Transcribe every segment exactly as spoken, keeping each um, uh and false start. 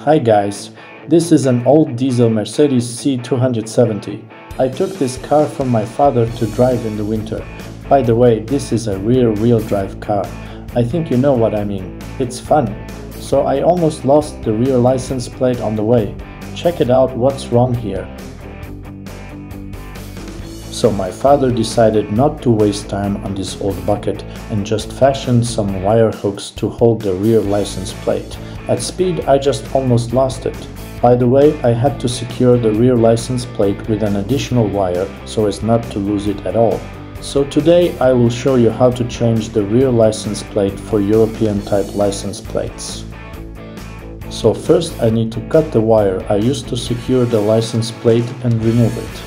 Hi guys, this is an old diesel Mercedes C two seventy. I took this car from my father to drive in the winter. By the way, this is a rear-wheel drive car. I think you know what I mean. It's fun. So I almost lost the rear license plate on the way. Check it out, what's wrong here. So my father decided not to waste time on this old bucket and just fashioned some wire hooks to hold the rear license plate. At speed, I just almost lost it. By the way, I had to secure the rear license plate with an additional wire so as not to lose it at all. So today I will show you how to change the rear license plate for European type license plates. So first I need to cut the wire I used to secure the license plate and remove it.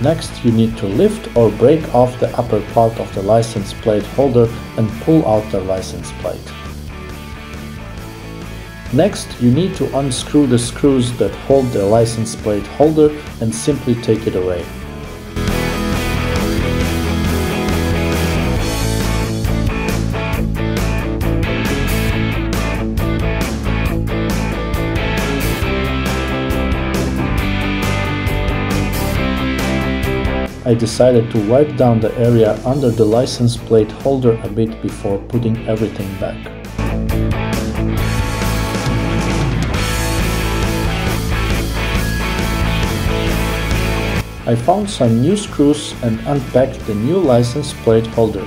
Next, you need to lift or break off the upper part of the license plate holder and pull out the license plate. Next, you need to unscrew the screws that hold the license plate holder and simply take it away. I decided to wipe down the area under the license plate holder a bit before putting everything back. I found some new screws and unpacked the new license plate holder.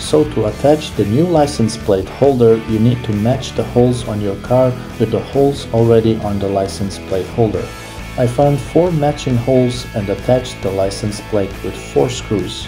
So to attach the new license plate holder, you need to match the holes on your car with the holes already on the license plate holder. I found four matching holes and attached the license plate with four screws.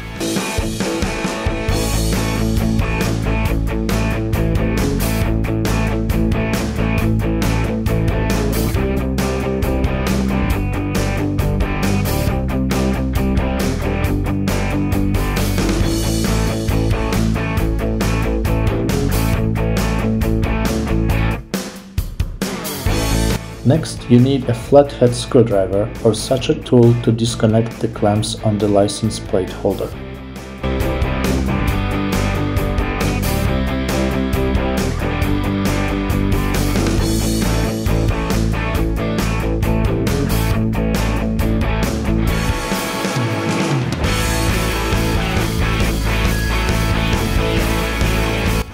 Next, you need a flathead screwdriver or such a tool to disconnect the clamps on the license plate holder.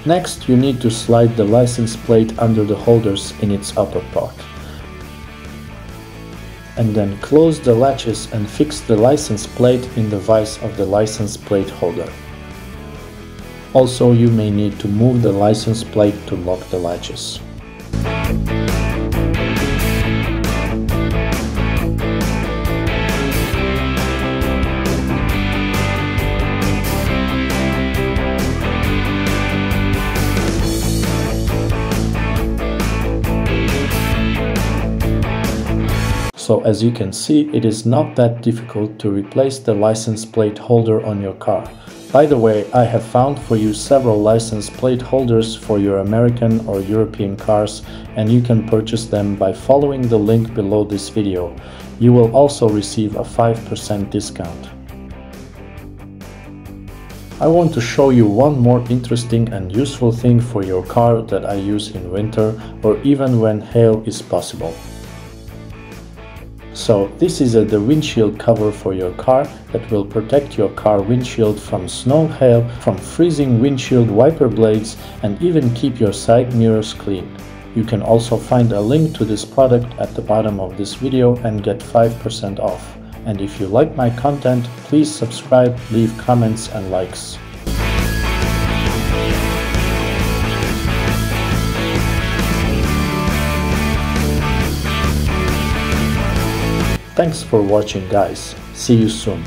Next, you need to slide the license plate under the holders in its upper part, and then close the latches and fix the license plate in the vise of the license plate holder. Also, you may need to move the license plate to lock the latches. So as you can see, it is not that difficult to replace the license plate holder on your car. By the way, I have found for you several license plate holders for your American or European cars, and you can purchase them by following the link below this video. You will also receive a five percent discount. I want to show you one more interesting and useful thing for your car that I use in winter or even when hail is possible. So this is a, the windshield cover for your car that will protect your car windshield from snow, hail, from freezing windshield wiper blades, and even keep your side mirrors clean. You can also find a link to this product at the bottom of this video and get five percent off. And if you like my content, please subscribe, leave comments and likes. Thanks for watching guys, see you soon.